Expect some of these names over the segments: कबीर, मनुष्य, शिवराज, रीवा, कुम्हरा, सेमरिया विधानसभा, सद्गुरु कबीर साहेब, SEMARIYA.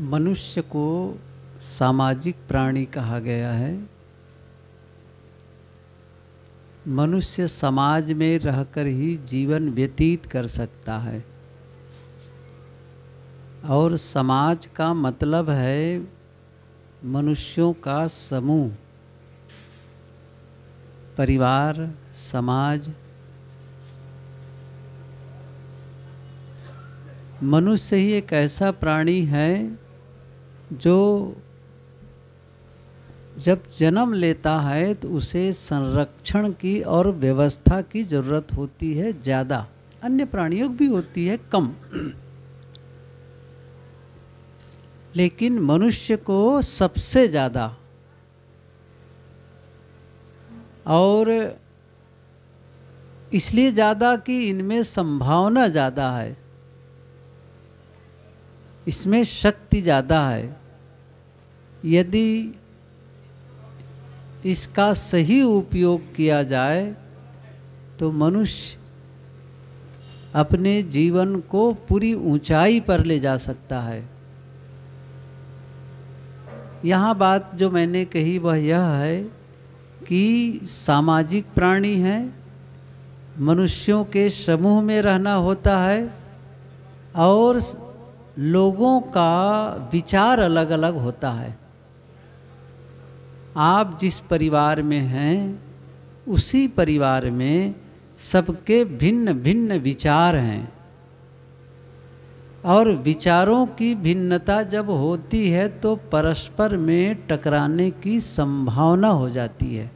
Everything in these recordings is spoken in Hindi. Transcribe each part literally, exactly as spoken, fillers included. मनुष्य को सामाजिक प्राणी कहा गया है। मनुष्य समाज में रहकर ही जीवन व्यतीत कर सकता है और समाज का मतलब है मनुष्यों का समूह, परिवार, समाज। मनुष्य ही एक ऐसा प्राणी है जो जब जन्म लेता है तो उसे संरक्षण की और व्यवस्था की जरूरत होती है ज़्यादा। अन्य प्राणियों की भी होती है कम, लेकिन मनुष्य को सबसे ज़्यादा। और इसलिए ज़्यादा कि इनमें संभावना ज़्यादा है, इसमें शक्ति ज़्यादा है। यदि इसका सही उपयोग किया जाए तो मनुष्य अपने जीवन को पूरी ऊंचाई पर ले जा सकता है। यहाँ बात जो मैंने कही वह यह है कि सामाजिक प्राणी हैं, मनुष्यों के समूह में रहना होता है और लोगों का विचार अलग अलग होता है। आप जिस परिवार में हैं उसी परिवार में सबके भिन्न भिन्न विचार हैं और विचारों की भिन्नता जब होती है तो परस्पर में टकराने की संभावना हो जाती है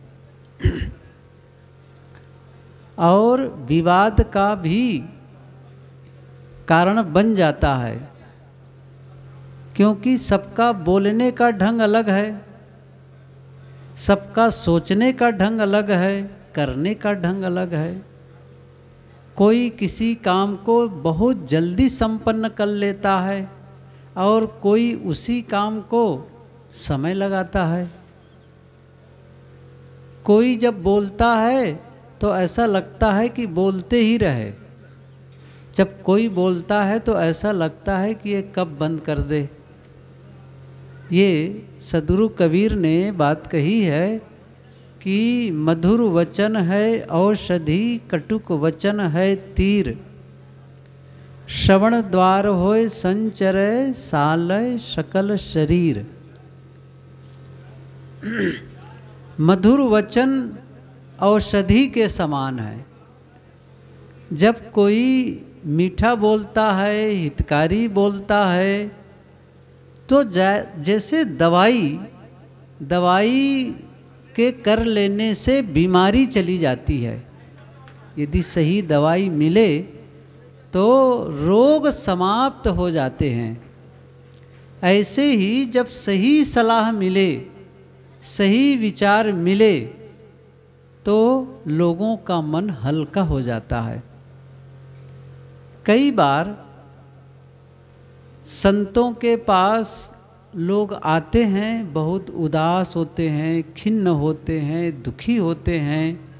और विवाद का भी कारण बन जाता है, क्योंकि सबका बोलने का ढंग अलग है, सबका सोचने का ढंग अलग है, करने का ढंग अलग है। कोई किसी काम को बहुत जल्दी संपन्न कर लेता है और कोई उसी काम को समय लगाता है। कोई जब बोलता है तो ऐसा लगता है कि बोलते ही रहे, जब कोई बोलता है तो ऐसा लगता है कि ये कब बंद कर दे। ये सद्गुरु कबीर ने बात कही है कि मधुर वचन है औषधि, कटुक वचन है तीर। श्रवण द्वार होय संचरय सालय सकल शरीर। मधुर वचन औषधि के समान है। जब कोई मीठा बोलता है, हितकारी बोलता है, तो जैसे दवाई दवाई के कर लेने से बीमारी चली जाती है। यदि सही दवाई मिले तो रोग समाप्त हो जाते हैं। ऐसे ही जब सही सलाह मिले, सही विचार मिले तो लोगों का मन हल्का हो जाता है। कई बार संतों के पास लोग आते हैं, बहुत उदास होते हैं, खिन्न होते हैं, दुखी होते हैं,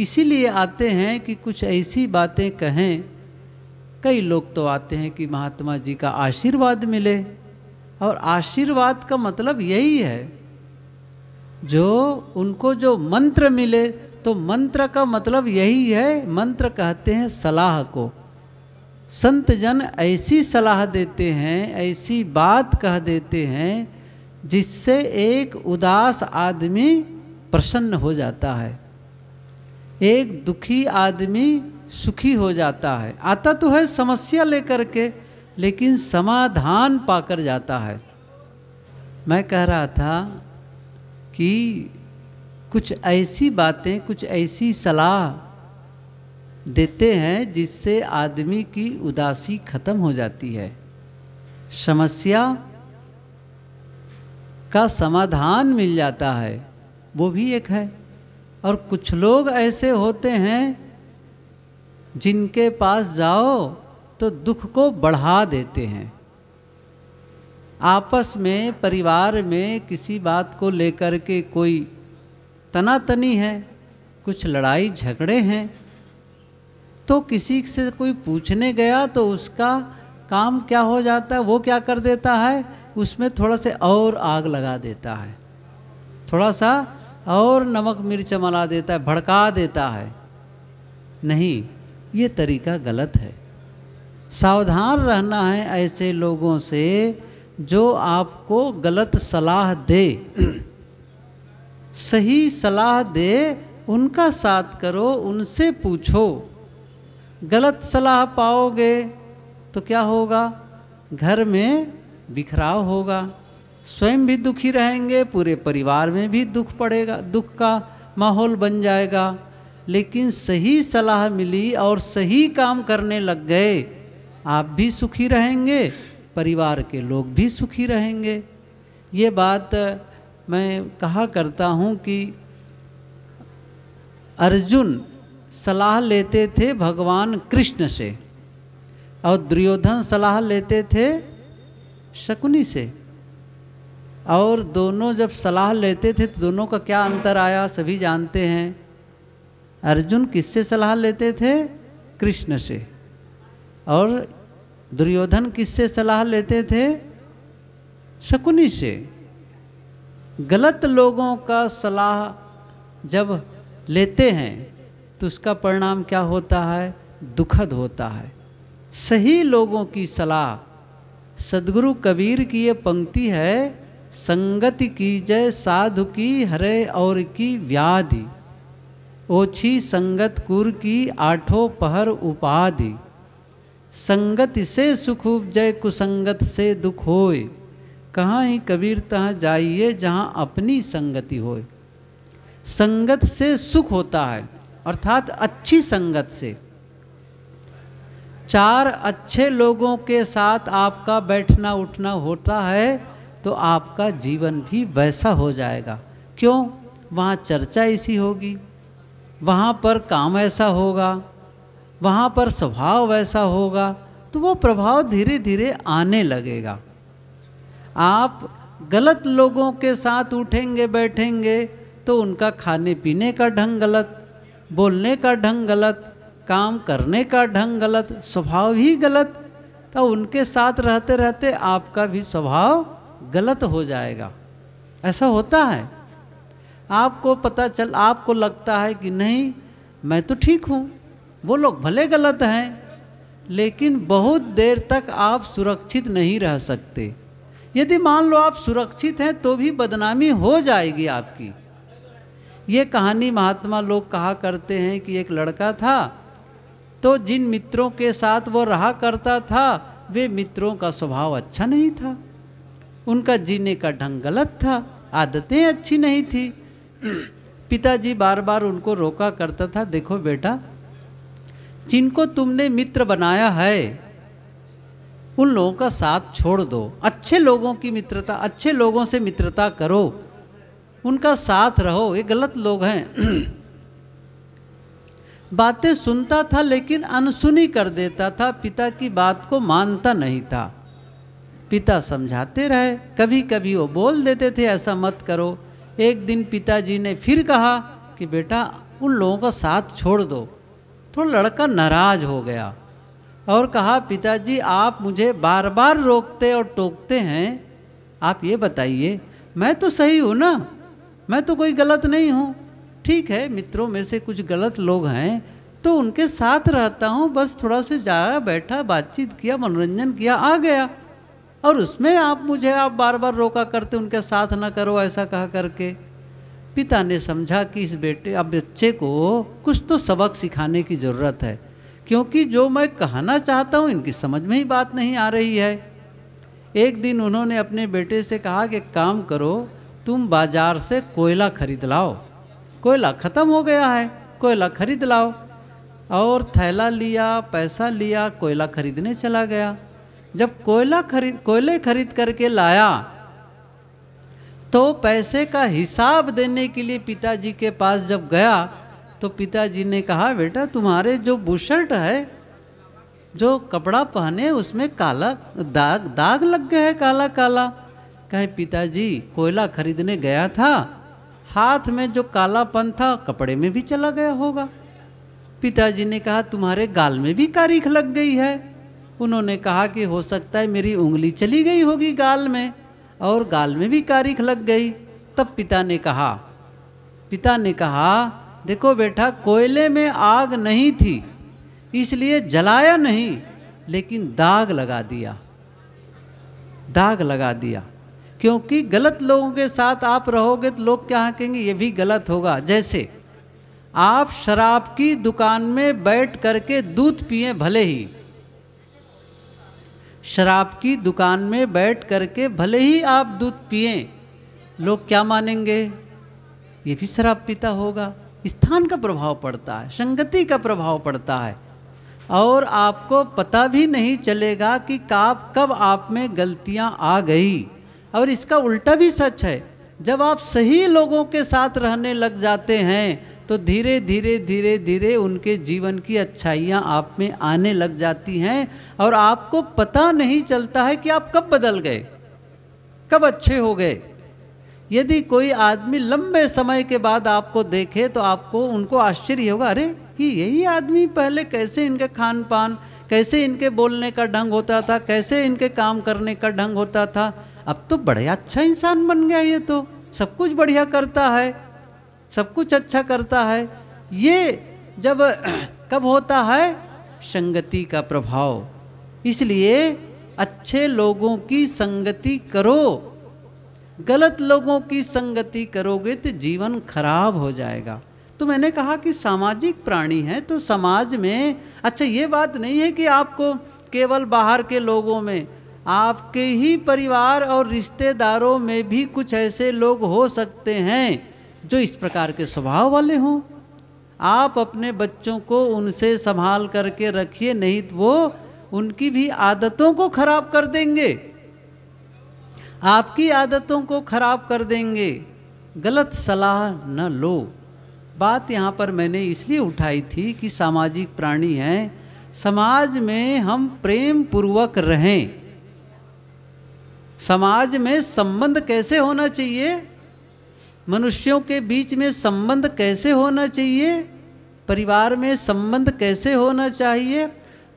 इसीलिए आते हैं कि कुछ ऐसी बातें कहें। कई लोग तो आते हैं कि महात्मा जी का आशीर्वाद मिले, और आशीर्वाद का मतलब यही है जो उनको जो मंत्र मिले, तो मंत्र का मतलब यही है, मंत्र कहते हैं सलाह को। संत जन ऐसी सलाह देते हैं, ऐसी बात कह देते हैं जिससे एक उदास आदमी प्रसन्न हो जाता है, एक दुखी आदमी सुखी हो जाता है। आता तो है समस्या लेकर के, लेकिन समाधान पाकर जाता है। मैं कह रहा था कि कुछ ऐसी बातें, कुछ ऐसी सलाह देते हैं जिससे आदमी की उदासी खत्म हो जाती है, समस्या का समाधान मिल जाता है, वो भी एक है। और कुछ लोग ऐसे होते हैं जिनके पास जाओ तो दुख को बढ़ा देते हैं। आपस में परिवार में किसी बात को लेकर के कोई तनातनी है, कुछ लड़ाई झगड़े हैं, तो किसी से कोई पूछने गया तो उसका काम क्या हो जाता है, वो क्या कर देता है, उसमें थोड़ा से और आग लगा देता है, थोड़ा सा और नमक मिर्च मिला देता है, भड़का देता है। नहीं, ये तरीका गलत है। सावधान रहना है ऐसे लोगों से जो आपको गलत सलाह दे। सही सलाह दे, उनका साथ करो, उनसे पूछो। गलत सलाह पाओगे तो क्या होगा, घर में बिखराव होगा, स्वयं भी दुखी रहेंगे, पूरे परिवार में भी दुख पड़ेगा, दुख का माहौल बन जाएगा। लेकिन सही सलाह मिली और सही काम करने लग गए, आप भी सुखी रहेंगे, परिवार के लोग भी सुखी रहेंगे। ये बात मैं कहा करता हूँ कि अर्जुन सलाह लेते थे भगवान कृष्ण से, और दुर्योधन सलाह लेते थे शकुनी से, और दोनों जब सलाह लेते थे तो दोनों का क्या अंतर आया सभी जानते हैं। अर्जुन किससे सलाह लेते थे, कृष्ण से, और दुर्योधन किससे सलाह लेते थे, शकुनी से। गलत लोगों का सलाह जब लेते हैं तो उसका परिणाम क्या होता है, दुखद होता है। सही लोगों की सलाह, सद्गुरु कबीर की ये पंक्ति है, संगति की जय साधु की हरे और की व्याधि, ओछी संगत कुर की आठों पहर उपाधि, संगति से सुख उपजय कुसंगत से दुख होए, कहाँ ही कबीर तहाँ जाइए जहाँ अपनी संगति होए। संगत से सुख होता है अर्थात अच्छी संगत से। चार अच्छे लोगों के साथ आपका बैठना उठना होता है तो आपका जीवन भी वैसा हो जाएगा। क्यों, वहाँ चर्चा ऐसी होगी, वहाँ पर काम ऐसा होगा, वहाँ पर स्वभाव वैसा होगा, तो वो प्रभाव धीरे धीरे आने लगेगा। आप गलत लोगों के साथ उठेंगे बैठेंगे तो उनका खाने पीने का ढंग गलत, बोलने का ढंग गलत, काम करने का ढंग गलत, स्वभाव ही गलत, तो उनके साथ रहते रहते आपका भी स्वभाव गलत हो जाएगा। ऐसा होता है। आपको पता चल, आपको लगता है कि नहीं मैं तो ठीक हूँ, वो लोग भले गलत हैं, लेकिन बहुत देर तक आप सुरक्षित नहीं रह सकते। यदि मान लो आप सुरक्षित हैं तो भी बदनामी हो जाएगी आपकी। ये कहानी महात्मा लोग कहा करते हैं कि एक लड़का था, तो जिन मित्रों के साथ वो रहा करता था वे मित्रों का स्वभाव अच्छा नहीं था, उनका जीने का ढंग गलत था, आदतें अच्छी नहीं थी। पिताजी बार बार उनको रोका करता था, देखो बेटा, जिनको तुमने मित्र बनाया है उन लोगों का साथ छोड़ दो, अच्छे लोगों की मित्रता, अच्छे लोगों से मित्रता करो, उनका साथ रहो, ये गलत लोग हैं। बातें सुनता था लेकिन अनसुनी कर देता था, पिता की बात को मानता नहीं था। पिता समझाते रहे, कभी कभी वो बोल देते थे ऐसा मत करो। एक दिन पिताजी ने फिर कहा कि बेटा उन लोगों का साथ छोड़ दो। तो लड़का नाराज हो गया और कहा, पिताजी आप मुझे बार बार रोकते और टोकते हैं, आप ये बताइए मैं तो सही हूँ ना, मैं तो कोई गलत नहीं हूँ। ठीक है, मित्रों में से कुछ गलत लोग हैं तो उनके साथ रहता हूँ, बस थोड़ा से जाया बैठा, बातचीत किया, मनोरंजन किया, आ गया, और उसमें आप मुझे आप बार बार रोका करते, उनके साथ ना करो, ऐसा कहा करके। पिता ने समझा कि इस बेटे अब बच्चे को कुछ तो सबक सिखाने की ज़रूरत है, क्योंकि जो मैं कहना चाहता हूँ इनकी समझ में ही बात नहीं आ रही है। एक दिन उन्होंने अपने बेटे से कहा कि काम करो, तुम बाज़ार से कोयला खरीद लाओ, कोयला ख़त्म हो गया है, कोयला खरीद लाओ। और थैला लिया, पैसा लिया, कोयला खरीदने चला गया। जब कोयला खरीद कोयले खरीद करके लाया तो पैसे का हिसाब देने के लिए पिताजी के पास जब गया तो पिताजी ने कहा, बेटा तुम्हारे जो बुशर्ट है, जो कपड़ा पहने, उसमें काला दाग दाग लग गया है, काला काला। कहे, पिताजी कोयला खरीदने गया था, हाथ में जो कालापन था कपड़े में भी चला गया होगा। पिताजी ने कहा, तुम्हारे गाल में भी कारीख लग गई है। उन्होंने कहा कि हो सकता है मेरी उंगली चली गई होगी गाल में और गाल में भी कारिख लग गई। तब पिता ने कहा पिता ने कहा देखो बेटा, कोयले में आग नहीं थी इसलिए जलाया नहीं, लेकिन दाग लगा दिया, दाग लगा दिया। क्योंकि गलत लोगों के साथ आप रहोगे तो लोग क्या कहेंगे, ये भी गलत होगा। जैसे आप शराब की दुकान में बैठ करके दूध पिए, भले ही शराब की दुकान में बैठ करके भले ही आप दूध पिए, लोग क्या मानेंगे, ये भी शराब पीता होगा। स्थान का प्रभाव पड़ता है, संगति का प्रभाव पड़ता है, और आपको पता भी नहीं चलेगा कि कब कब आप में गलतियां आ गई। और इसका उल्टा भी सच है, जब आप सही लोगों के साथ रहने लग जाते हैं तो धीरे धीरे धीरे धीरे उनके जीवन की अच्छाइयां आप में आने लग जाती हैं और आपको पता नहीं चलता है कि आप कब बदल गए, कब अच्छे हो गए। यदि कोई आदमी लंबे समय के बाद आपको देखे तो आपको उनको आश्चर्य होगा, अरे कि यही आदमी पहले कैसे इनका खान पान, कैसे इनके बोलने का ढंग होता था, कैसे इनके काम करने का ढंग होता था, अब तो बढ़िया अच्छा इंसान बन गया, ये तो सब कुछ बढ़िया करता है, सब कुछ अच्छा करता है। ये जब कब होता है, संगति का प्रभाव। इसलिए अच्छे लोगों की संगति करो, गलत लोगों की संगति करोगे तो जीवन खराब हो जाएगा। तो मैंने कहा कि सामाजिक प्राणी है, तो समाज में अच्छा ये बात नहीं है कि आपको केवल बाहर के लोगों में, आपके ही परिवार और रिश्तेदारों में भी कुछ ऐसे लोग हो सकते हैं जो इस प्रकार के स्वभाव वाले हों। आप अपने बच्चों को उनसे संभाल करके रखिए, नहीं तो वो उनकी भी आदतों को खराब कर देंगे, आपकी आदतों को खराब कर देंगे। गलत सलाह न लो। बात यहाँ पर मैंने इसलिए उठाई थी कि सामाजिक प्राणी हैं, समाज में हम प्रेम पूर्वक रहें। समाज में संबंध कैसे होना चाहिए, मनुष्यों के बीच में संबंध कैसे होना चाहिए, परिवार में संबंध कैसे होना चाहिए।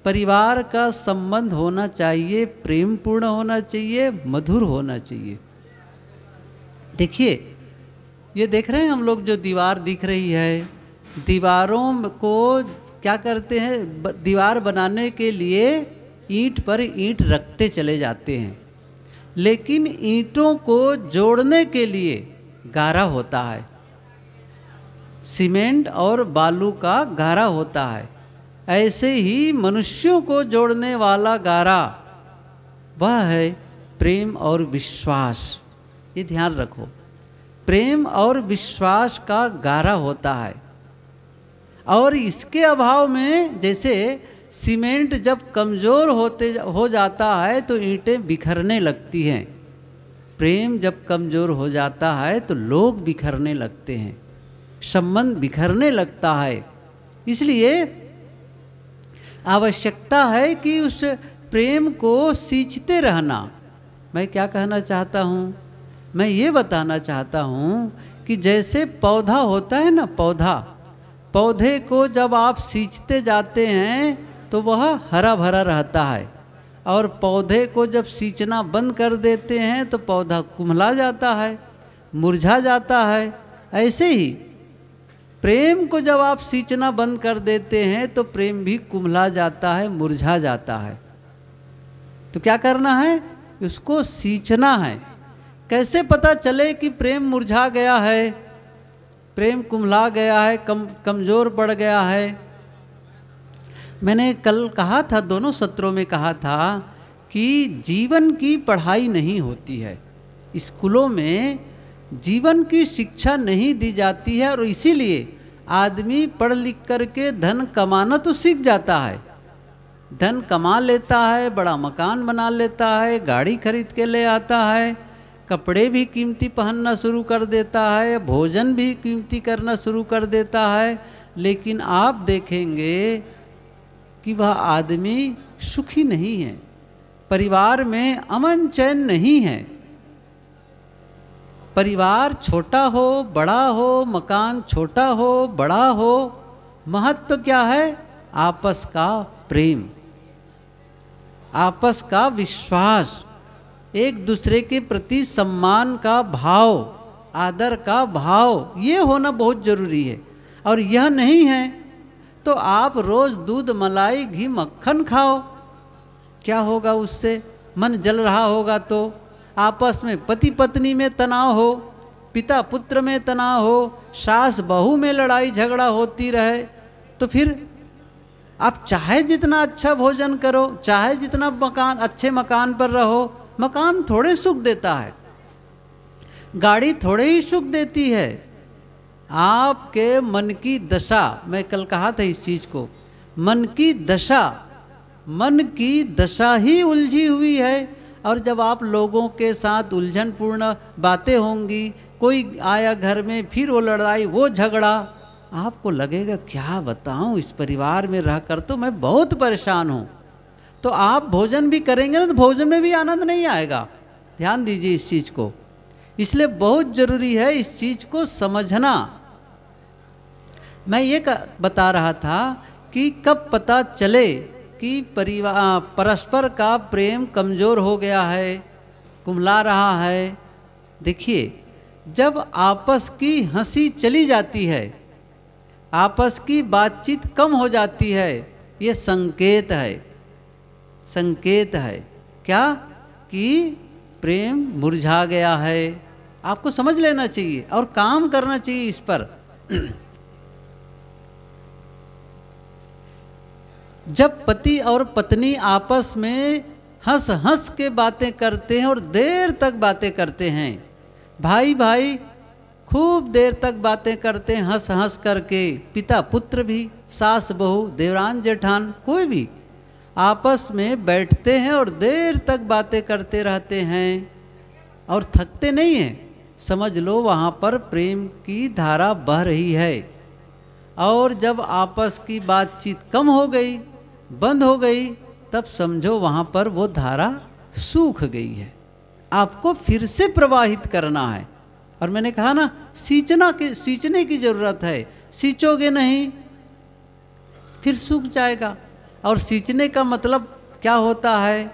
परिवार का संबंध होना चाहिए प्रेमपूर्ण होना चाहिए, मधुर होना चाहिए। देखिए ये देख रहे हैं हम लोग जो दीवार दिख रही है, दीवारों को क्या करते हैं, दीवार बनाने के लिए ईंट पर ईंट रखते चले जाते हैं, लेकिन ईंटों को जोड़ने के लिए गारा होता है, सीमेंट और बालू का गारा होता है। ऐसे ही मनुष्यों को जोड़ने वाला गारा वह है प्रेम और विश्वास। ये ध्यान रखो, प्रेम और विश्वास का गारा होता है। और इसके अभाव में जैसे सीमेंट जब कमज़ोर होते हो जाता है तो ईंटें बिखरने लगती हैं, प्रेम जब कमज़ोर हो जाता है तो लोग बिखरने लगते हैं, संबंध बिखरने लगता है। इसलिए आवश्यकता है कि उस प्रेम को सींचते रहना। मैं क्या कहना चाहता हूँ, मैं ये बताना चाहता हूँ कि जैसे पौधा होता है ना, पौधा, पौधे को जब आप सींचते जाते हैं तो वह हरा भरा रहता है, और पौधे को जब सींचना बंद कर देते हैं तो पौधा कुम्हला जाता है, मुरझा जाता है। ऐसे ही प्रेम को जब आप सींचना बंद कर देते हैं तो प्रेम भी कुम्हला जाता है, मुरझा जाता है। तो क्या करना है, उसको सींचना है। कैसे पता चले कि प्रेम मुरझा गया है, प्रेम कुम्हला गया है, कम कमज़ोर पड़ गया है। मैंने कल कहा था, दोनों सत्रों में कहा था कि जीवन की पढ़ाई नहीं होती है स्कूलों में, जीवन की शिक्षा नहीं दी जाती है। और इसीलिए आदमी पढ़ लिख करके धन कमाना तो सीख जाता है, धन कमा लेता है, बड़ा मकान बना लेता है, गाड़ी खरीद के ले आता है, कपड़े भी कीमती पहनना शुरू कर देता है, भोजन भी कीमती करना शुरू कर देता है, लेकिन आप देखेंगे कि वह आदमी सुखी नहीं है, परिवार में अमन चैन नहीं है। परिवार छोटा हो बड़ा हो, मकान छोटा हो बड़ा हो, महत्व क्या है, आपस का प्रेम। आपस का विश्वास, एक दूसरे के प्रति सम्मान का भाव, आदर का भाव, ये होना बहुत ज़रूरी है। और यह नहीं है तो आप रोज़ दूध मलाई घी मक्खन खाओ, क्या होगा उससे? मन जल रहा होगा तो आपस में पति पत्नी में तनाव हो, पिता पुत्र में तनाव हो, सास बहू में लड़ाई झगड़ा होती रहे, तो फिर आप चाहे जितना अच्छा भोजन करो, चाहे जितना मकान अच्छे मकान पर रहो, मकान थोड़े सुख देता है, गाड़ी थोड़े ही सुख देती है। आपके मन की दशा, मैं कल कहा था इस चीज़ को, मन की दशा, मन की दशा ही उलझी हुई है। और जब आप लोगों के साथ उलझनपूर्ण बातें होंगी, कोई आया घर में फिर वो लड़ाई वो झगड़ा, आपको लगेगा क्या बताऊं, इस परिवार में रहकर तो मैं बहुत परेशान हूं। तो आप भोजन भी करेंगे ना तो भोजन में भी आनंद नहीं आएगा। ध्यान दीजिए इस चीज़ को, इसलिए बहुत ज़रूरी है इस चीज़ को समझना। मैं ये बता रहा था कि कब पता चले कि परिवार परस्पर का प्रेम कमज़ोर हो गया है, कुमला रहा है। देखिए, जब आपस की हंसी चली जाती है, आपस की बातचीत कम हो जाती है, ये संकेत है, संकेत है क्या कि प्रेम मुरझा गया है। आपको समझ लेना चाहिए और काम करना चाहिए इस पर। जब पति और पत्नी आपस में हंस हंस के बातें करते हैं और देर तक बातें करते हैं, भाई भाई खूब देर तक बातें करते हैं हंस हंस करके, पिता पुत्र भी, सास बहू, देवरान जेठान, कोई भी आपस में बैठते हैं और देर तक बातें करते रहते हैं और थकते नहीं हैं, समझ लो वहाँ पर प्रेम की धारा बह रही है। और जब आपस की बातचीत कम हो गई, बंद हो गई, तब समझो वहाँ पर वो धारा सूख गई है, आपको फिर से प्रवाहित करना है। और मैंने कहा ना, सींचना के सींचने की ज़रूरत है, सींचोगे नहीं फिर सूख जाएगा। और सींचने का मतलब क्या होता है?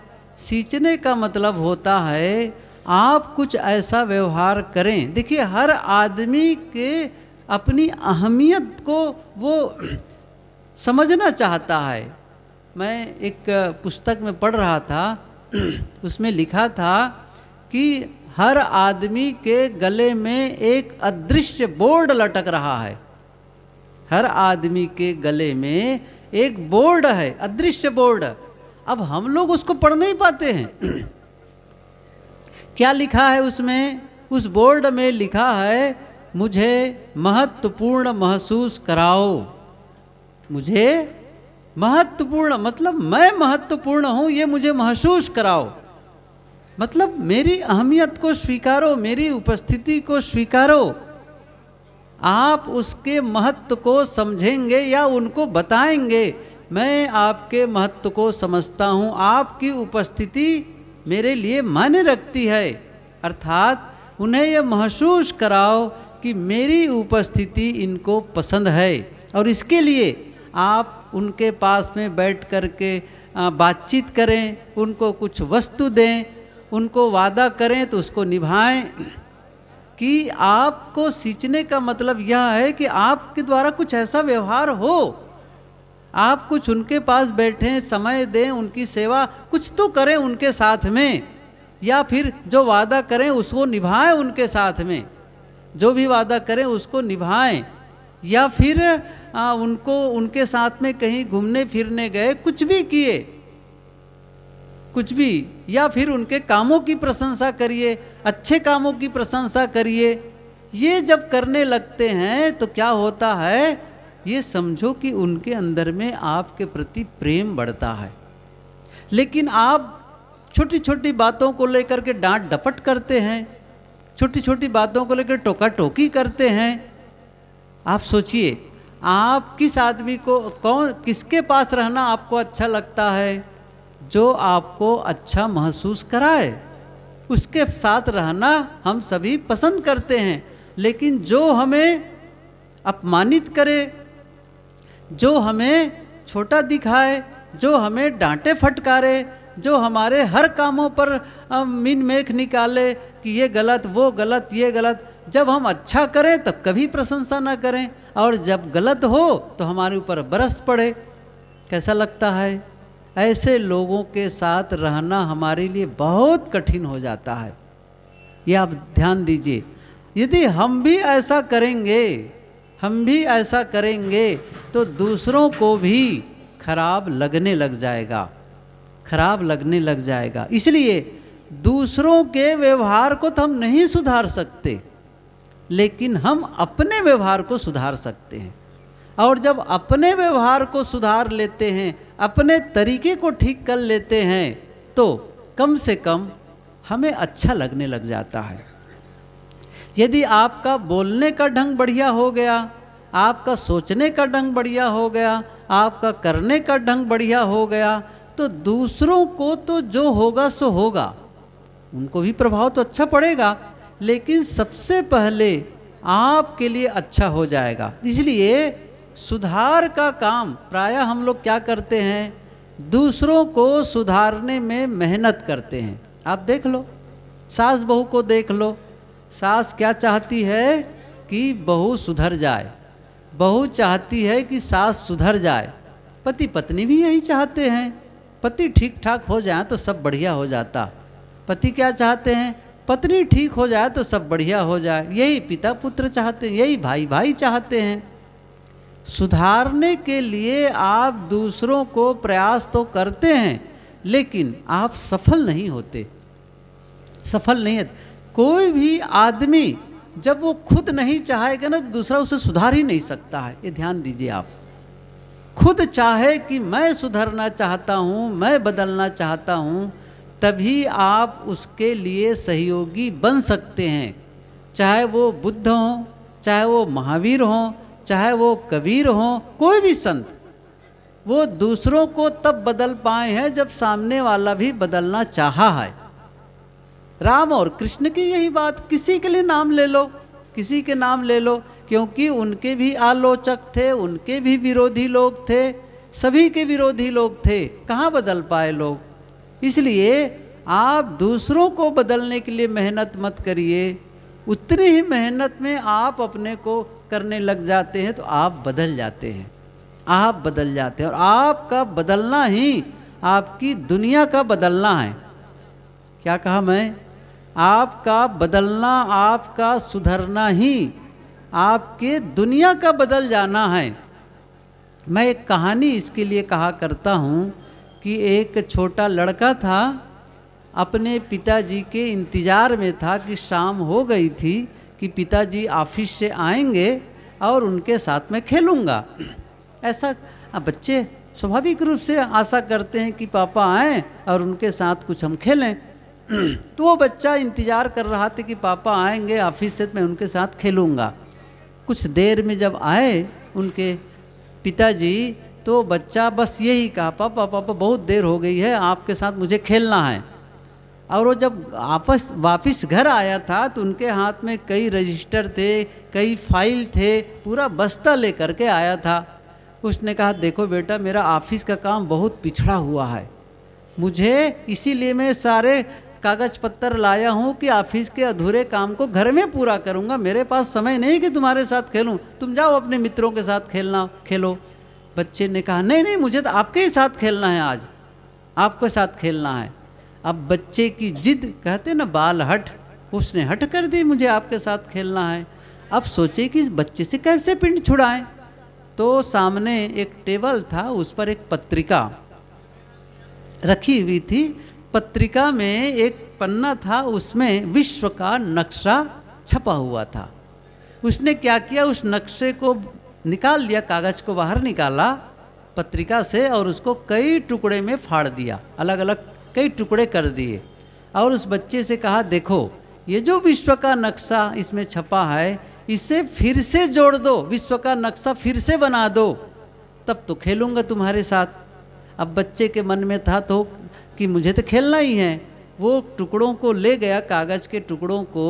सींचने का मतलब होता है आप कुछ ऐसा व्यवहार करें। देखिए, हर आदमी के अपनी अहमियत को वो समझना चाहता है। मैं एक पुस्तक में पढ़ रहा था, उसमें लिखा था कि हर आदमी के गले में एक अदृश्य बोर्ड लटक रहा है। हर आदमी के गले में एक बोर्ड है, अदृश्य बोर्ड। अब हम लोग उसको पढ़ नहीं पाते हैं। क्या लिखा है उसमें? उस बोर्ड में लिखा है, मुझे महत्वपूर्ण महसूस कराओ। मुझे महत्वपूर्ण मतलब मैं महत्वपूर्ण हूँ, ये मुझे महसूस कराओ। मतलब मेरी अहमियत को स्वीकारो, मेरी उपस्थिति को स्वीकारो। आप उसके महत्व को समझेंगे या उनको बताएंगे, मैं आपके महत्व को समझता हूँ, आपकी उपस्थिति मेरे लिए मायने रखती है। अर्थात उन्हें यह महसूस कराओ कि मेरी उपस्थिति इनको पसंद है। और इसके लिए आप उनके पास में बैठ कर के बातचीत करें, उनको कुछ वस्तु दें, उनको वादा करें तो उसको निभाएं। कि आपको सींचने का मतलब यह है कि आपके द्वारा कुछ ऐसा व्यवहार हो, आप कुछ उनके पास बैठें, समय दें, उनकी सेवा कुछ तो करें उनके साथ में, या फिर जो वादा करें उसको निभाएं उनके साथ में, जो भी वादा करें उसको निभाएं। या फिर आ, उनको उनके साथ में कहीं घूमने फिरने गए, कुछ भी किए, कुछ भी, या फिर उनके कामों की प्रशंसा करिए, अच्छे कामों की प्रशंसा करिए। ये जब करने लगते हैं तो क्या होता है, ये समझो कि उनके अंदर में आपके प्रति प्रेम बढ़ता है। लेकिन आप छोटी छोटी बातों को लेकर के डांट डपट करते हैं, छोटी छोटी बातों को लेकर टोका टोकी करते हैं। आप सोचिए, आप किस आदमी को, कौन, किसके पास रहना आपको अच्छा लगता है? जो आपको अच्छा महसूस कराए उसके साथ रहना हम सभी पसंद करते हैं। लेकिन जो हमें अपमानित करे, जो हमें छोटा दिखाए, जो हमें डांटे फटकारे, जो हमारे हर कामों पर मीन मेख निकाले कि ये गलत वो गलत ये गलत। जब हम अच्छा करें तब कभी प्रशंसा ना करें, और जब गलत हो तो हमारे ऊपर बरस पड़े। कैसा लगता है? ऐसे लोगों के साथ रहना हमारे लिए बहुत कठिन हो जाता है। ये आप ध्यान दीजिए। यदि हम भी ऐसा करेंगे हम भी ऐसा करेंगे तो दूसरों को भी खराब लगने लग जाएगा, खराब लगने लग जाएगा। इसलिए दूसरों के व्यवहार को तो हम नहीं सुधार सकते, लेकिन हम अपने व्यवहार को सुधार सकते हैं। और जब अपने व्यवहार को सुधार लेते हैं, अपने तरीके को ठीक कर लेते हैं, तो कम से कम हमें अच्छा लगने लग जाता है। यदि आपका बोलने का ढंग बढ़िया हो गया, आपका सोचने का ढंग बढ़िया हो गया, आपका करने का ढंग बढ़िया हो गया, तो दूसरों को तो जो होगा सो होगा, उनको भी प्रभाव तो अच्छा पड़ेगा, लेकिन सबसे पहले आपके लिए अच्छा हो जाएगा। इसलिए सुधार का काम प्रायः हम लोग क्या करते हैं, दूसरों को सुधारने में मेहनत करते हैं। आप देख लो, सास बहू को देख लो। सास क्या चाहती है कि बहू सुधर जाए, बहू चाहती है कि सास सुधर जाए। पति पत्नी भी यही चाहते हैं, पति ठीक ठाक हो जाए तो सब बढ़िया हो जाता। पति क्या चाहते हैं, पत्नी ठीक हो जाए तो सब बढ़िया हो जाए। यही पिता पुत्र चाहते हैं, यही भाई भाई चाहते हैं। सुधारने के लिए आप दूसरों को प्रयास तो करते हैं, लेकिन आप सफल नहीं होते, सफल नहीं होते। कोई भी आदमी जब वो खुद नहीं चाहेगा ना, तो दूसरा उसे सुधार ही नहीं सकता है। ये ध्यान दीजिए। आप खुद चाहे कि मैं सुधरना चाहता हूँ, मैं बदलना चाहता हूँ, तभी आप उसके लिए सहयोगी बन सकते हैं। चाहे वो बुद्ध हों, चाहे वो महावीर हों, चाहे वो कबीर हों, कोई भी संत। वो दूसरों को तब बदल पाए हैं जब सामने वाला भी बदलना चाहा है। राम और कृष्ण की यही बात, किसी के लिए नाम ले लो, किसी के नाम ले लो, क्योंकि उनके भी आलोचक थे, उनके भी विरोधी लोग थे, सभी के विरोधी लोग थे। कहाँ बदल पाए लोग? इसलिए आप दूसरों को बदलने के लिए मेहनत मत करिए, उतनी ही मेहनत में आप अपने को करने लग जाते हैं तो आप बदल जाते हैं, आप बदल जाते हैं। और आपका बदलना ही आपकी दुनिया का बदलना है। क्या कहा मैं? आपका बदलना, आपका सुधरना ही आपके दुनिया का बदल जाना है। मैं एक कहानी इसके लिए कहा करता हूँ कि एक छोटा लड़का था, अपने पिताजी के इंतज़ार में था कि शाम हो गई थी कि पिताजी ऑफिस से आएंगे और उनके साथ में खेलूँगा। ऐसा बच्चे स्वाभाविक रूप से आशा करते हैं कि पापा आएँ और उनके साथ कुछ हम खेलें। तो वो बच्चा इंतज़ार कर रहा था कि पापा आएंगे ऑफिस से, मैं उनके साथ खेलूँगा। कुछ देर में जब आए उनके पिताजी, तो बच्चा बस यही कहा, पापा पापा बहुत देर हो गई है, आपके साथ मुझे खेलना है। और वो जब आपस वापस घर आया था तो उनके हाथ में कई रजिस्टर थे, कई फाइल थे, पूरा बस्ता ले करके आया था। उसने कहा, देखो बेटा, मेरा ऑफिस का काम बहुत पिछड़ा हुआ है, मुझे इसीलिए मैं सारे कागज पत्तर लाया हूँ कि ऑफिस के अधूरे काम को घर में पूरा करूँगा। मेरे पास समय नहीं कि तुम्हारे साथ खेलूँ, तुम जाओ अपने मित्रों के साथ खेलना खेलो। बच्चे ने कहा, नहीं नहीं, मुझे तो आपके ही साथ खेलना है, आज आपके साथ खेलना है। अब बच्चे की जिद, कहते ना बाल हट, उसने हट कर दी, मुझे आपके साथ खेलना है। अब सोचे कि इस बच्चे से कैसे पिंड छुड़ाएं। तो सामने एक टेबल था, उस पर एक पत्रिका रखी हुई थी। पत्रिका में एक पन्ना था, उसमें विश्व का नक्शा छपा हुआ था। उसने क्या किया, उस नक्शे को निकाल लिया, कागज़ को बाहर निकाला पत्रिका से और उसको कई टुकड़े में फाड़ दिया, अलग अलग कई टुकड़े कर दिए। और उस बच्चे से कहा, देखो ये जो विश्व का नक्शा इसमें छपा है, इसे फिर से जोड़ दो, विश्व का नक्शा फिर से बना दो, तब तो खेलूँगा तुम्हारे साथ। अब बच्चे के मन में था तो कि मुझे तो खेलना ही है। वो टुकड़ों को ले गया, कागज़ के टुकड़ों को,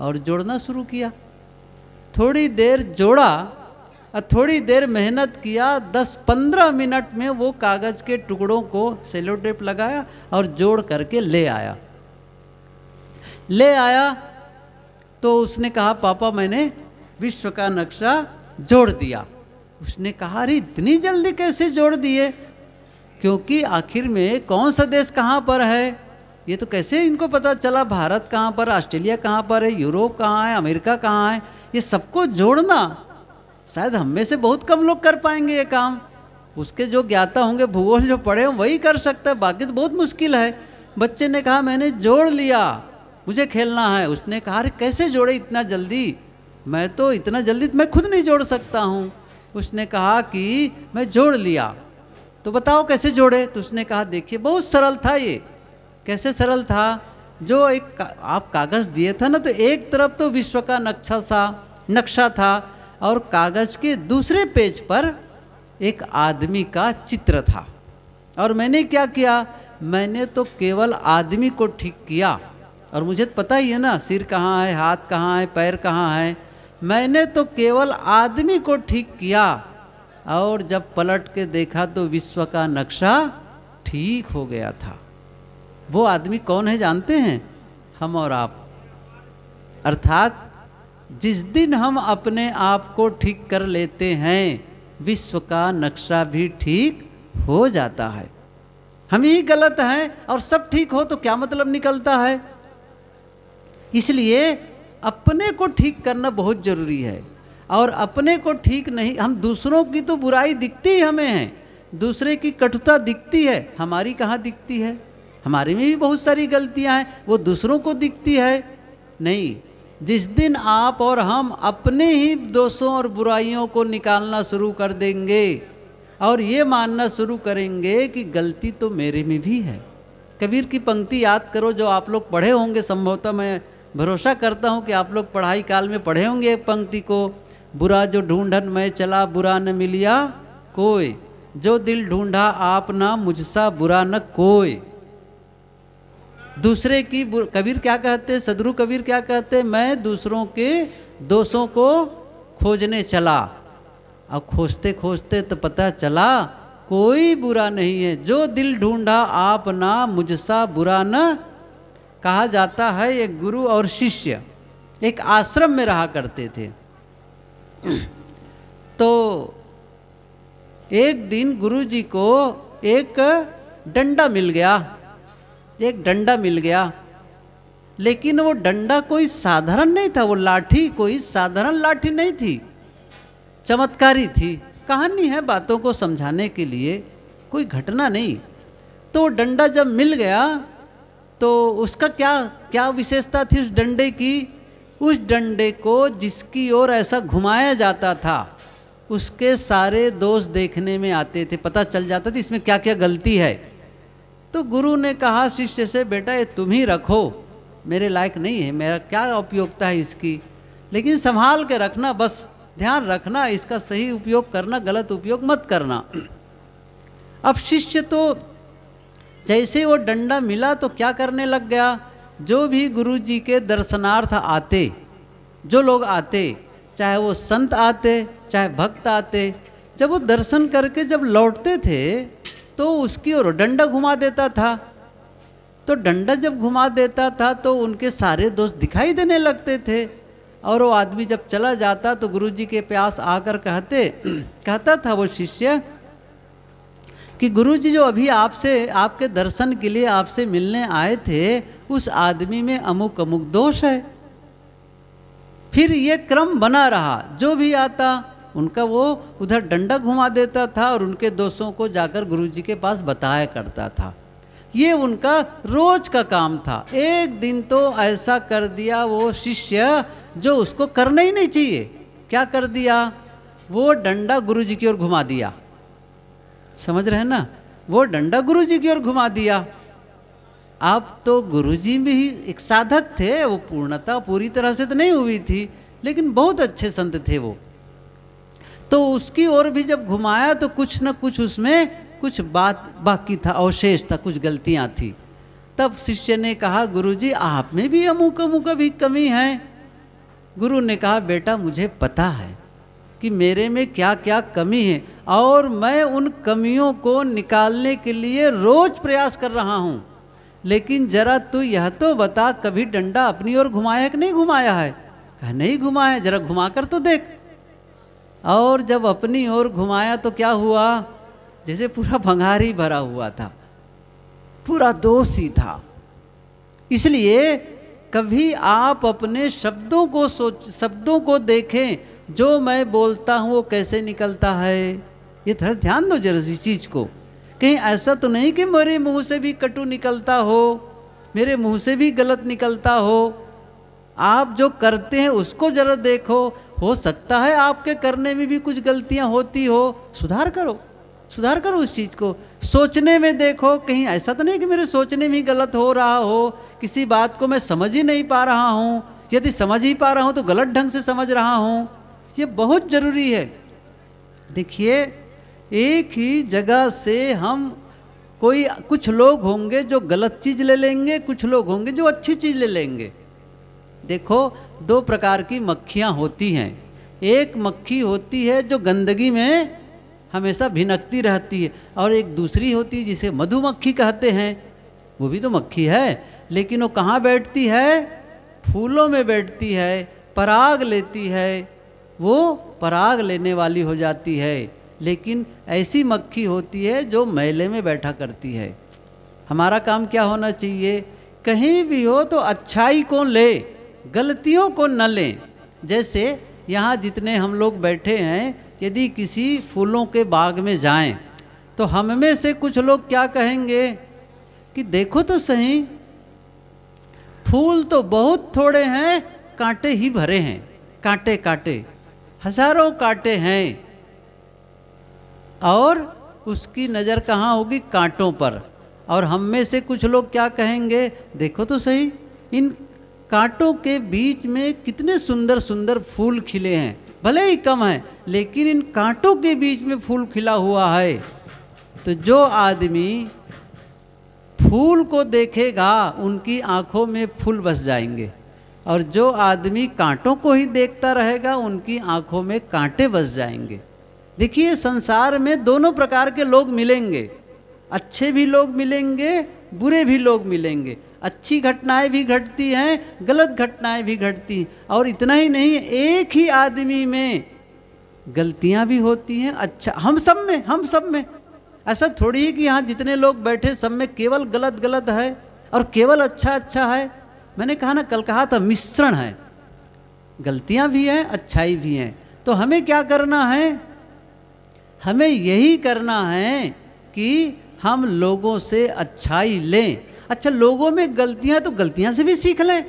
और जोड़ना शुरू किया। थोड़ी देर जोड़ा और थोड़ी देर मेहनत किया, दस पंद्रह मिनट में वो कागज़ के टुकड़ों को सेलो टेप लगाया और जोड़ करके ले आया। ले आया तो उसने कहा, पापा मैंने विश्व का नक्शा जोड़ दिया। उसने कहा, अरे इतनी जल्दी कैसे जोड़ दिए, क्योंकि आखिर में कौन सा देश कहाँ पर है ये तो कैसे इनको पता चला। भारत कहाँ पर, ऑस्ट्रेलिया कहाँ पर है, यूरोप कहाँ है, अमेरिका कहाँ है, ये सबको जोड़ना शायद हम में से बहुत कम लोग कर पाएंगे ये काम। उसके जो ज्ञाता होंगे, भूगोल जो पढ़े हों, वही कर सकता है, बाकी तो बहुत मुश्किल है। बच्चे ने कहा, मैंने जोड़ लिया, मुझे खेलना है। उसने कहा, अरे कैसे जोड़े इतना जल्दी, मैं तो इतना जल्दी तो मैं खुद नहीं जोड़ सकता हूँ। उसने कहा कि मैं जोड़ लिया, तो बताओ कैसे जोड़े। तो उसने कहा, देखिए बहुत सरल था ये। कैसे सरल था, जो एक का, आप कागज़ दिए था ना, तो एक तरफ तो विश्व का नक्शा सा नक्शा था और कागज़ के दूसरे पेज पर एक आदमी का चित्र था। और मैंने क्या किया, मैंने तो केवल आदमी को ठीक किया, और मुझे तो पता ही है ना सिर कहाँ है, हाथ कहाँ है, पैर कहाँ है। मैंने तो केवल आदमी को ठीक किया और जब पलट के देखा तो विश्व का नक्शा ठीक हो गया था। वो आदमी कौन है जानते हैं? हम और आप। अर्थात जिस दिन हम अपने आप को ठीक कर लेते हैं, विश्व का नक्शा भी ठीक हो जाता है। हम ही गलत हैं और सब ठीक हो तो क्या मतलब निकलता है। इसलिए अपने को ठीक करना बहुत ज़रूरी है। और अपने को ठीक नहीं, हम दूसरों की तो बुराई दिखती ही हमें है, दूसरे की कटुता दिखती है, हमारी कहाँ दिखती है। हमारे में भी बहुत सारी गलतियाँ हैं, वो दूसरों को दिखती है नहीं। जिस दिन आप और हम अपने ही दोषों और बुराइयों को निकालना शुरू कर देंगे और ये मानना शुरू करेंगे कि गलती तो मेरे में भी है। कबीर की पंक्ति याद करो, जो आप लोग पढ़े होंगे संभवतः, मैं भरोसा करता हूँ कि आप लोग पढ़ाई काल में पढ़े होंगे एक पंक्ति को, बुरा जो ढूंढन मैं चला बुरा न मिलिया कोई, जो दिल ढूंढा आप ना मुझसा बुरा न कोई। दूसरे की कबीर क्या कहते हैं, सद्गुरु कबीर क्या कहते हैं, मैं दूसरों के दोषों को खोजने चला और खोजते खोजते तो पता चला कोई बुरा नहीं है, जो दिल ढूंढा आप ना मुझसा बुरा न। कहा जाता है एक गुरु और शिष्य एक आश्रम में रहा करते थे। तो एक दिन गुरुजी को एक डंडा मिल गया, एक डंडा मिल गया, लेकिन वो डंडा कोई साधारण नहीं था। वो लाठी कोई साधारण लाठी नहीं थी, चमत्कारी थी। कहानी है बातों को समझाने के लिए, कोई घटना नहीं। तो डंडा जब मिल गया तो उसका क्या क्या विशेषता थी उस डंडे की? उस डंडे को जिसकी ओर ऐसा घुमाया जाता था उसके सारे दोष देखने में आते थे, पता चल जाता था इसमें क्या क्या गलती है। तो गुरु ने कहा शिष्य से, बेटा ये तुम ही रखो, मेरे लायक नहीं है, मेरा क्या उपयोगिता है इसकी, लेकिन संभाल के रखना, बस ध्यान रखना, इसका सही उपयोग करना, गलत उपयोग मत करना। अब शिष्य तो जैसे वो डंडा मिला तो क्या करने लग गया, जो भी गुरुजी के दर्शनार्थ आते, जो लोग आते, चाहे वो संत आते चाहे भक्त आते, जब वो दर्शन करके जब लौटते थे तो उसकी ओर डंडा घुमा देता था। तो डंडा जब घुमा देता था तो उनके सारे दोष दिखाई देने लगते थे। और वो आदमी जब चला जाता तो गुरुजी के पास आकर कहते कहता था वो शिष्य कि गुरुजी जो अभी आपसे आपके दर्शन के लिए आपसे मिलने आए थे, उस आदमी में अमुक अमुक दोष है। फिर ये क्रम बना रहा, जो भी आता उनका वो उधर डंडा घुमा देता था और उनके दोषों को जाकर गुरुजी के पास बताया करता था। ये उनका रोज का काम था। एक दिन तो ऐसा कर दिया वो शिष्य जो उसको करना ही नहीं चाहिए। क्या कर दिया, वो डंडा गुरुजी की ओर घुमा दिया। समझ रहे हैं ना, वो डंडा गुरुजी की ओर घुमा दिया। आप तो गुरुजी भी एक साधक थे, वो पूर्णता पूरी तरह से तो नहीं हुई थी लेकिन बहुत अच्छे संत थे वो। तो उसकी ओर भी जब घुमाया तो कुछ न कुछ उसमें कुछ बात बाकी था, अवशेष था, कुछ गलतियां थी। तब शिष्य ने कहा, गुरुजी आप में भी अमुक अमुक अभी कमी है। गुरु ने कहा, बेटा मुझे पता है, कि मेरे में क्या क्या कमी है और मैं उन कमियों को निकालने के लिए रोज प्रयास कर रहा हूँ, लेकिन जरा तू यह तो बता कभी डंडा अपनी ओर घुमाया है कि नहीं घुमाया है? कहा नहीं घुमाया, जरा घुमा कर तो देख। और जब अपनी ओर घुमाया तो क्या हुआ, जैसे पूरा भंगार ही भरा हुआ था, पूरा दोष ही था। इसलिए कभी आप अपने शब्दों को सोच शब्दों को देखें, जो मैं बोलता हूँ वो कैसे निकलता है, ये थोड़ा ध्यान दो जरा इस चीज़ को। कहीं ऐसा तो नहीं कि मेरे मुंह से भी कटु निकलता हो, मेरे मुंह से भी गलत निकलता हो। आप जो करते हैं उसको जरा देखो, हो सकता है आपके करने में भी कुछ गलतियाँ होती हो, सुधार करो, सुधार करो उस चीज़ को। सोचने में देखो, कहीं ऐसा तो नहीं कि मेरे सोचने में ही गलत हो रहा हो, किसी बात को मैं समझ ही नहीं पा रहा हूँ, यदि समझ ही पा रहा हूँ तो गलत ढंग से समझ रहा हूँ। ये बहुत ज़रूरी है। देखिए एक ही जगह से हम कोई कुछ लोग होंगे जो गलत चीज़ ले लेंगे, कुछ लोग होंगे जो अच्छी चीज़ ले लेंगे। देखो दो प्रकार की मक्खियाँ होती हैं। एक मक्खी होती है जो गंदगी में हमेशा भिनकती रहती है, और एक दूसरी होती है जिसे मधुमक्खी कहते हैं। वो भी तो मक्खी है, लेकिन वो कहाँ बैठती है? फूलों में बैठती है, पराग लेती है, वो पराग लेने वाली हो जाती है। लेकिन ऐसी मक्खी होती है जो मैले में बैठा करती है। हमारा काम क्या होना चाहिए, कहीं भी हो तो अच्छाई को ले, गलतियों को न लें। जैसे यहाँ जितने हम लोग बैठे हैं, यदि किसी फूलों के बाग में जाएं तो हम में से कुछ लोग क्या कहेंगे कि देखो तो सही, फूल तो बहुत थोड़े हैं, कांटे ही भरे हैं, कांटे कांटे हजारों कांटे हैं। और उसकी नज़र कहाँ होगी? कांटों पर। और हम में से कुछ लोग क्या कहेंगे, देखो तो सही इन कांटों के बीच में कितने सुंदर सुंदर फूल खिले हैं, भले ही कम है लेकिन इन कांटों के बीच में फूल खिला हुआ है। तो जो आदमी फूल को देखेगा उनकी आँखों में फूल बस जाएंगे, और जो आदमी कांटों को ही देखता रहेगा उनकी आँखों में कांटे बस जाएंगे। देखिए संसार में दोनों प्रकार के लोग मिलेंगे, अच्छे भी लोग मिलेंगे, बुरे भी लोग मिलेंगे। अच्छी घटनाएं भी घटती हैं, गलत घटनाएं भी घटती हैं। और इतना ही नहीं, एक ही आदमी में गलतियां भी होती हैं। अच्छा, हम सब में हम सब में ऐसा थोड़ी है कि यहाँ जितने लोग बैठे सब में केवल गलत गलत है और केवल अच्छा अच्छा है। मैंने कहा ना, कल कहा था मिश्रण है, गलतियां भी हैं अच्छाई भी हैं। तो हमें क्या करना है, हमें यही करना है कि हम लोगों से अच्छाई लें। अच्छा, लोगों में गलतियां तो गलतियां से भी सीख लें।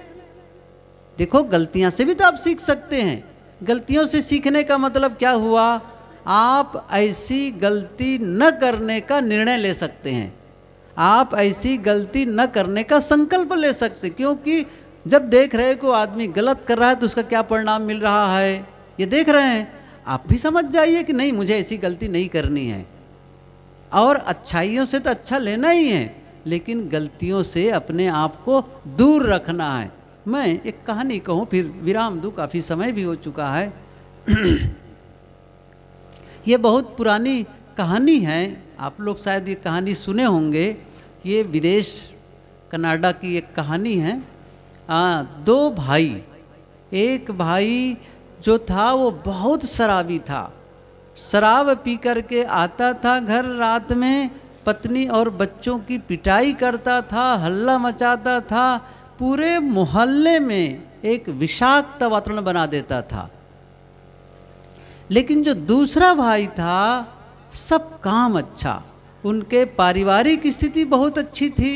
देखो गलतियां से भी तो आप सीख सकते हैं। गलतियों से सीखने का मतलब क्या हुआ, आप ऐसी गलती न करने का निर्णय ले सकते हैं, आप ऐसी गलती न करने का संकल्प ले सकते हैं। क्योंकि जब देख रहे को आदमी गलत कर रहा है तो उसका क्या परिणाम मिल रहा है ये देख रहे हैं, आप भी समझ जाइए कि नहीं मुझे ऐसी गलती नहीं करनी है। और अच्छाइयों से तो अच्छा लेना ही है, लेकिन गलतियों से अपने आप को दूर रखना है। मैं एक कहानी कहूँ फिर विराम दूँ, काफ़ी समय भी हो चुका है। ये बहुत पुरानी कहानी है, आप लोग शायद ये कहानी सुने होंगे। ये विदेश कनाडा की एक कहानी है। आ, दो भाई, एक भाई जो था वो बहुत शराबी था, शराब पी कर के आता था घर रात में, पत्नी और बच्चों की पिटाई करता था, हल्ला मचाता था, पूरे मोहल्ले में एक विषाक्त वातावरण बना देता था। लेकिन जो दूसरा भाई था, सब काम अच्छा, उनके पारिवारिक स्थिति बहुत अच्छी थी,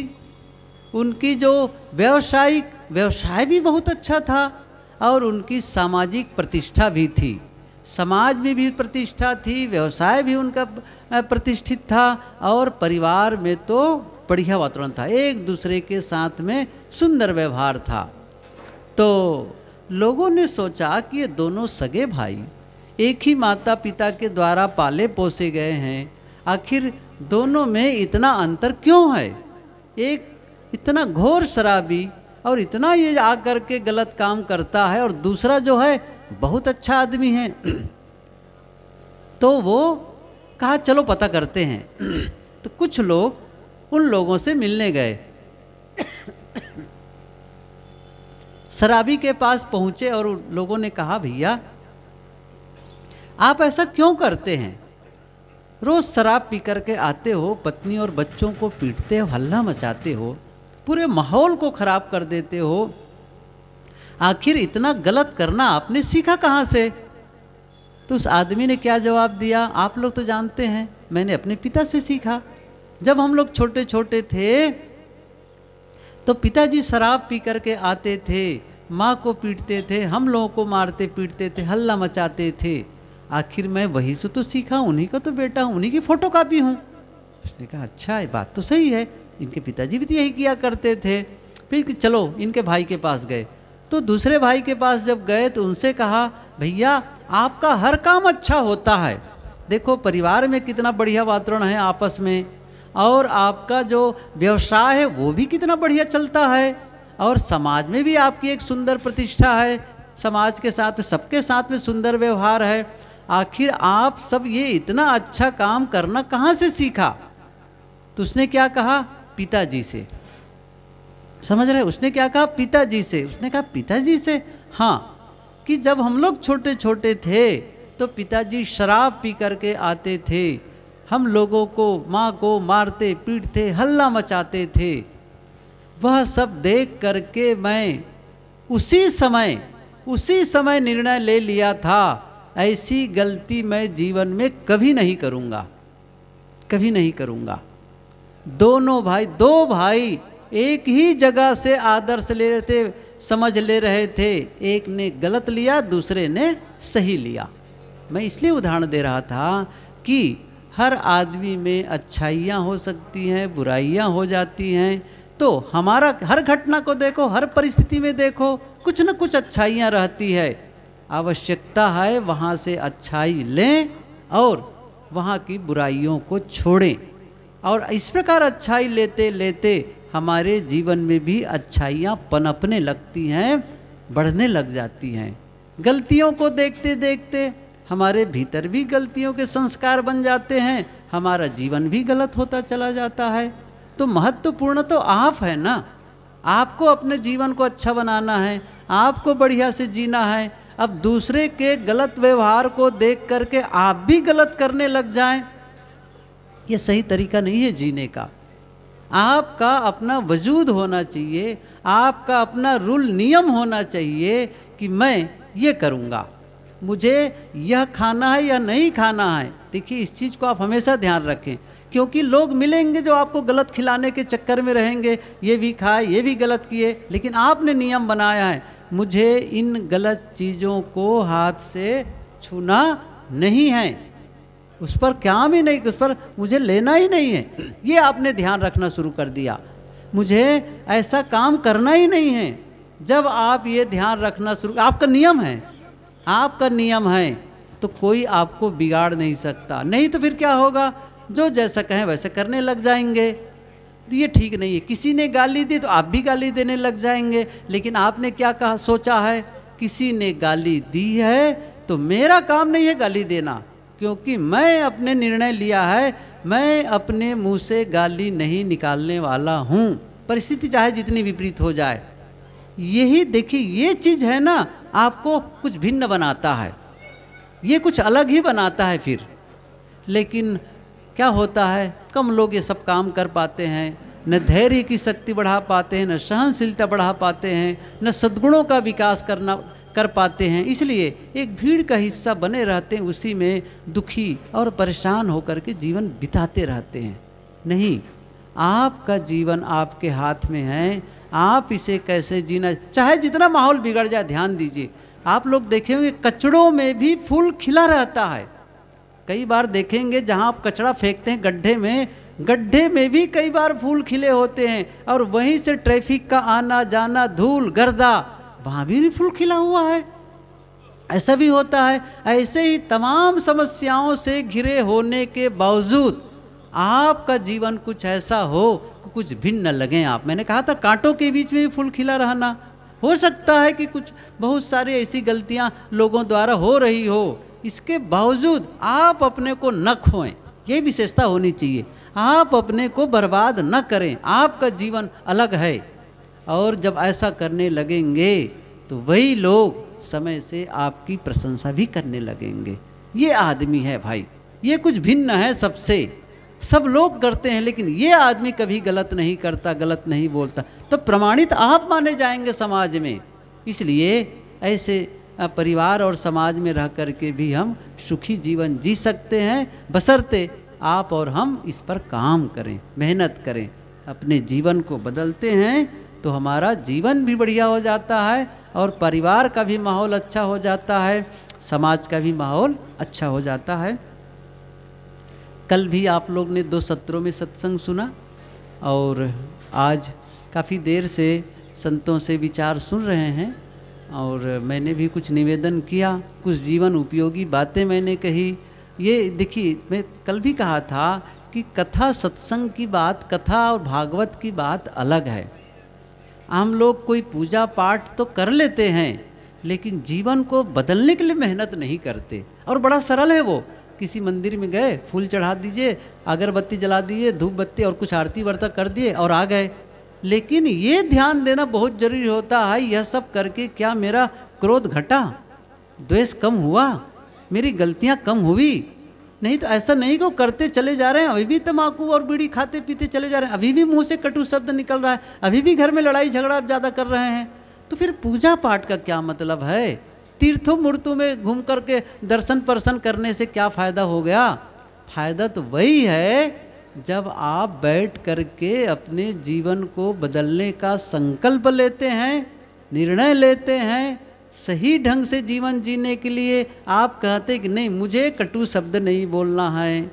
उनकी जो व्यवसायिक व्यवसाय भी बहुत अच्छा था, और उनकी सामाजिक प्रतिष्ठा भी थी, समाज में भी प्रतिष्ठा थी, व्यवसाय भी उनका प्रतिष्ठित था, और परिवार में तो बढ़िया वातावरण था, एक दूसरे के साथ में सुंदर व्यवहार था। तो लोगों ने सोचा कि ये दोनों सगे भाई एक ही माता पिता के द्वारा पाले पोसे गए हैं, आखिर दोनों में इतना अंतर क्यों है? एक इतना घोर शराबी और इतना ये आकर के गलत काम करता है, और दूसरा जो है बहुत अच्छा आदमी है, तो वो कहा चलो पता करते हैं। तो कुछ लोग उन लोगों से मिलने गए, शराबी के पास पहुंचे और लोगों ने कहा भैया आप ऐसा क्यों करते हैं, रोज शराब पी करके आते हो, पत्नी और बच्चों को पीटते हो, हल्ला मचाते हो, पूरे माहौल को खराब कर देते हो, आखिर इतना गलत करना आपने सीखा कहाँ से। तो उस आदमी ने क्या जवाब दिया, आप लोग तो जानते हैं मैंने अपने पिता से सीखा, जब हम लोग छोटे छोटे थे तो पिताजी शराब पी करके आते थे, माँ को पीटते थे, हम लोगों को मारते पीटते थे, हल्ला मचाते थे, आखिर मैं वहीं से तो सीखा, उन्हीं का तो बेटा हूँ, उन्हीं की फ़ोटो कापी हूँ। उसने कहा अच्छा ये बात तो सही है, इनके पिताजी भी तो यही किया करते थे। फिर चलो इनके भाई के पास गए, तो दूसरे भाई के पास जब गए तो उनसे कहा भैया आपका हर काम अच्छा होता है, देखो परिवार में कितना बढ़िया वातावरण है आपस में, और आपका जो व्यवसाय है वो भी कितना बढ़िया चलता है, और समाज में भी आपकी एक सुंदर प्रतिष्ठा है, समाज के साथ सबके साथ में सुंदर व्यवहार है, आखिर आप सब ये इतना अच्छा काम करना कहाँ से सीखा। तो उसने क्या कहा, पिताजी से। समझ रहे, उसने क्या कहा, पिताजी से। उसने कहा पिताजी से, हाँ, कि जब हम लोग छोटे छोटे थे तो पिताजी शराब पी करके आते थे, हम लोगों को माँ को मारते पीटते हल्ला मचाते थे, वह सब देख करके मैं उसी समय उसी समय निर्णय ले लिया था ऐसी गलती मैं जीवन में कभी नहीं करूँगा, कभी नहीं करूँगा। दोनों भाई दो भाई एक ही जगह से आदर्श ले रहे थे, समझ ले रहे थे, एक ने गलत लिया दूसरे ने सही लिया। मैं इसलिए उदाहरण दे रहा था कि हर आदमी में अच्छाइयाँ हो सकती हैं, बुराइयाँ हो जाती हैं, तो हमारा हर घटना को देखो, हर परिस्थिति में देखो, कुछ न कुछ अच्छाइयाँ रहती है, आवश्यकता है वहाँ से अच्छाई लें और वहाँ की बुराइयों को छोड़ें, और इस प्रकार अच्छाई लेते लेते हमारे जीवन में भी अच्छाइयाँ पनपने लगती हैं, बढ़ने लग जाती हैं। गलतियों को देखते देखते हमारे भीतर भी गलतियों के संस्कार बन जाते हैं, हमारा जीवन भी गलत होता चला जाता है। तो महत्वपूर्ण तो आप है ना, आपको अपने जीवन को अच्छा बनाना है, आपको बढ़िया से जीना है। अब दूसरे के गलत व्यवहार को देख करके आप भी गलत करने लग जाएं, ये सही तरीका नहीं है जीने का। आपका अपना वजूद होना चाहिए, आपका अपना रूल नियम होना चाहिए कि मैं ये करूँगा, मुझे यह खाना है या नहीं खाना है। देखिए इस चीज़ को आप हमेशा ध्यान रखें, क्योंकि लोग मिलेंगे जो आपको गलत खिलाने के चक्कर में रहेंगे, ये भी खाए ये भी गलत किए, लेकिन आपने नियम बनाया है मुझे इन गलत चीज़ों को हाथ से छूना नहीं है, उस पर क्या भी नहीं, उस पर मुझे लेना ही नहीं है, ये आपने ध्यान रखना शुरू कर दिया, मुझे ऐसा काम करना ही नहीं है। जब आप ये ध्यान रखना शुरू, आपका नियम है, आपका नियम है, तो कोई आपको बिगाड़ नहीं सकता। नहीं तो फिर क्या होगा, जो जैसा कहें वैसा करने लग जाएंगे, तो ये ठीक नहीं है। किसी ने गाली दी तो आप भी गाली देने लग जाएंगे, लेकिन आपने क्या कहा सोचा है, किसी ने गाली दी है तो मेरा काम नहीं है गाली देना, क्योंकि मैं अपने निर्णय लिया है, मैं अपने मुंह से गाली नहीं निकालने वाला हूँ, परिस्थिति चाहे जितनी विपरीत हो जाए। यही देखिए ये चीज़ है ना, आपको कुछ भिन्न बनाता है, ये कुछ अलग ही बनाता है। फिर लेकिन क्या होता है, कम लोग ये सब काम कर पाते हैं, न धैर्य की शक्ति बढ़ा पाते हैं, न सहनशीलता बढ़ा पाते हैं, न सद्गुणों का विकास करना कर पाते हैं, इसलिए एक भीड़ का हिस्सा बने रहते हैं, उसी में दुखी और परेशान होकर के जीवन बिताते रहते हैं। नहीं, आपका जीवन आपके हाथ में है, आप इसे कैसे जीना, चाहे जितना माहौल बिगड़ जाए। ध्यान दीजिए, आप लोग देखेंगे कचड़ों में भी फूल खिला रहता है, कई बार देखेंगे जहाँ आप कचरा फेंकते हैं गड्ढे में, गड्ढे में भी कई बार फूल खिले होते हैं, और वहीं से ट्रैफिक का आना जाना, धूल गर्दा, वहाँ भी फूल खिला हुआ है। ऐसा भी होता है। ऐसे ही तमाम समस्याओं से घिरे होने के बावजूद आपका जीवन कुछ ऐसा हो कुछ भिन्न लगे आप। मैंने कहा था कांटों के बीच में भी फूल खिला रहना। हो सकता है कि कुछ बहुत सारी ऐसी गलतियाँ लोगों द्वारा हो रही हो, इसके बावजूद आप अपने को न खोएं, ये विशेषता होनी चाहिए। आप अपने को बर्बाद न करें, आपका जीवन अलग है। और जब ऐसा करने लगेंगे तो वही लोग समय से आपकी प्रशंसा भी करने लगेंगे। ये आदमी है भाई, ये कुछ भिन्न है सबसे। सब लोग करते हैं लेकिन ये आदमी कभी गलत नहीं करता, गलत नहीं बोलता, तो प्रमाणित आप माने जाएंगे समाज में। इसलिए ऐसे परिवार और समाज में रह करके भी हम सुखी जीवन जी सकते हैं, बशर्ते आप और हम इस पर काम करें, मेहनत करें, अपने जीवन को बदलते हैं तो हमारा जीवन भी बढ़िया हो जाता है और परिवार का भी माहौल अच्छा हो जाता है, समाज का भी माहौल अच्छा हो जाता है। कल भी आप लोग ने दो सत्रों में सत्संग सुना और आज काफ़ी देर से संतों से विचार सुन रहे हैं और मैंने भी कुछ निवेदन किया, कुछ जीवन उपयोगी बातें मैंने कही। ये देखिए, मैं कल भी कहा था कि कथा सत्संग की बात, कथा और भागवत की बात अलग है। हम लोग कोई पूजा पाठ तो कर लेते हैं लेकिन जीवन को बदलने के लिए मेहनत नहीं करते। और बड़ा सरल है वो, किसी मंदिर में गए, फूल चढ़ा दीजिए, अगरबत्ती जला दीजिए, धूप बत्ती और कुछ आरती वर्ता कर दिए और आ गए। लेकिन ये ध्यान देना बहुत जरूरी होता है, यह सब करके क्या मेरा क्रोध घटा, द्वेष कम हुआ, मेरी गलतियां कम हुई। नहीं तो ऐसा नहीं को करते चले जा रहे हैं, अभी भी तम्बाकू और बीड़ी खाते पीते चले जा रहे हैं, अभी भी मुंह से कटु शब्द निकल रहा है, अभी भी घर में लड़ाई झगड़ा आप ज़्यादा कर रहे हैं, तो फिर पूजा पाठ का क्या मतलब है? तीर्थों मूर्तों में घूम करके दर्शन पर्शन करने से क्या फ़ायदा हो गया? फायदा तो वही है जब आप बैठ करके अपने जीवन को बदलने का संकल्प लेते हैं, निर्णय लेते हैं, सही ढंग से जीवन जीने के लिए आप कहते कि नहीं, मुझे कटु शब्द नहीं बोलना है,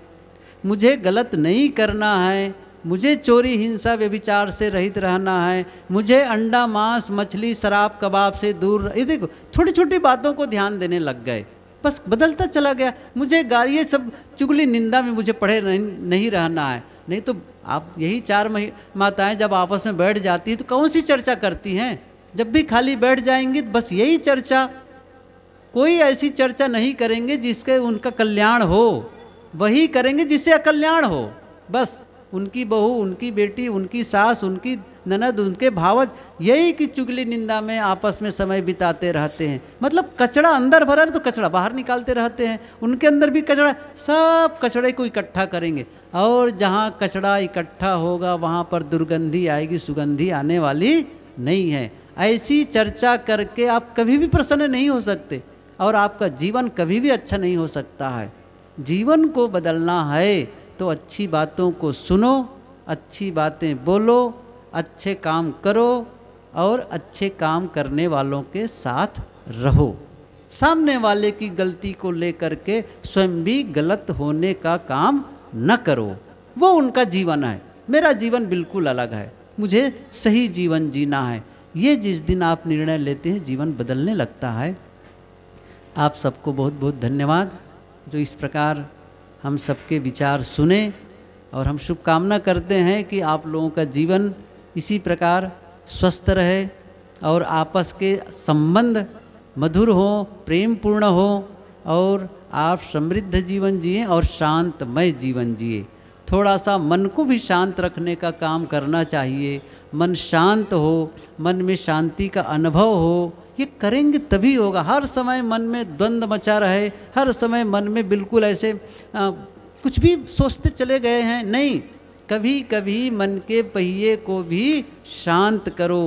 मुझे गलत नहीं करना है, मुझे चोरी हिंसा व्यभिचार से रहित रहना है, मुझे अंडा मांस मछली शराब कबाब से दूर। ये देखो, छोटी छोटी बातों को ध्यान देने लग गए, बस बदलता चला गया। मुझे गाली ये सब चुगली निंदा में मुझे पढ़े नहीं, नहीं रहना है। नहीं तो आप यही चार माताएं जब आपस में बैठ जाती हैं तो कौन सी चर्चा करती हैं? जब भी खाली बैठ जाएंगी तो बस यही चर्चा, कोई ऐसी चर्चा नहीं करेंगे जिसके उनका कल्याण हो, वही करेंगे जिससे अकल्याण हो। बस उनकी बहू, उनकी बेटी, उनकी सास, उनकी ननद, उनके भावज, यही कि चुगली निंदा में आपस में समय बिताते रहते हैं। मतलब कचड़ा अंदर भरा है तो कचड़ा बाहर निकालते रहते हैं, उनके अंदर भी कचड़ा, सब कचड़े को इकट्ठा करेंगे और जहाँ कचड़ा इकट्ठा होगा वहाँ पर दुर्गंधी आएगी, सुगंधी आने वाली नहीं है। ऐसी चर्चा करके आप कभी भी प्रसन्न नहीं हो सकते और आपका जीवन कभी भी अच्छा नहीं हो सकता है। जीवन को बदलना है तो अच्छी बातों को सुनो, अच्छी बातें बोलो, अच्छे काम करो और अच्छे काम करने वालों के साथ रहो। सामने वाले की गलती को लेकर के स्वयं भी गलत होने का काम न करो। वो उनका जीवन है, मेरा जीवन बिल्कुल अलग है, मुझे सही जीवन जीना है। ये जिस दिन आप निर्णय लेते हैं जीवन बदलने लगता है। आप सबको बहुत बहुत धन्यवाद जो इस प्रकार हम सबके विचार सुने, और हम शुभकामना करते हैं कि आप लोगों का जीवन इसी प्रकार स्वस्थ रहे और आपस के संबंध मधुर हों, प्रेमपूर्ण हों और आप समृद्ध जीवन जिए और शांतमय जीवन जिए। थोड़ा सा मन को भी शांत रखने का काम करना चाहिए, मन शांत हो, मन में शांति का अनुभव हो। ये करेंगे तभी होगा। हर समय मन में द्वंद्व मचा रहे, हर समय मन में बिल्कुल ऐसे आ, कुछ भी सोचते चले गए हैं, नहीं। कभी कभी मन के पहिए को भी शांत करो,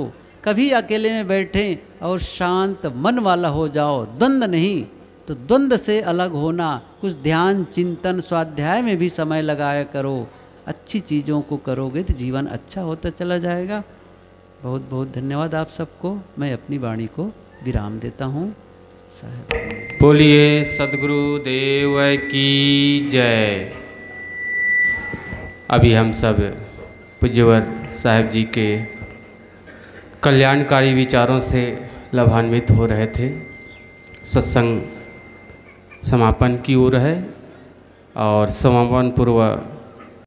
कभी अकेले में बैठें और शांत मन वाला हो जाओ, द्वंद्व नहीं। तो द्वंद्व से अलग होना, कुछ ध्यान चिंतन स्वाध्याय में भी समय लगाया करो। अच्छी चीज़ों को करोगे तो जीवन अच्छा होता चला जाएगा। बहुत बहुत धन्यवाद आप सबको। मैं अपनी वाणी को विराम देता हूँ। साहब बोलिए सद्गुरु देव की जय। अभी हम सब पूज्यवर साहेब जी के कल्याणकारी विचारों से लाभान्वित हो रहे थे। सत्संग समापन की ओर है और समापन पूर्व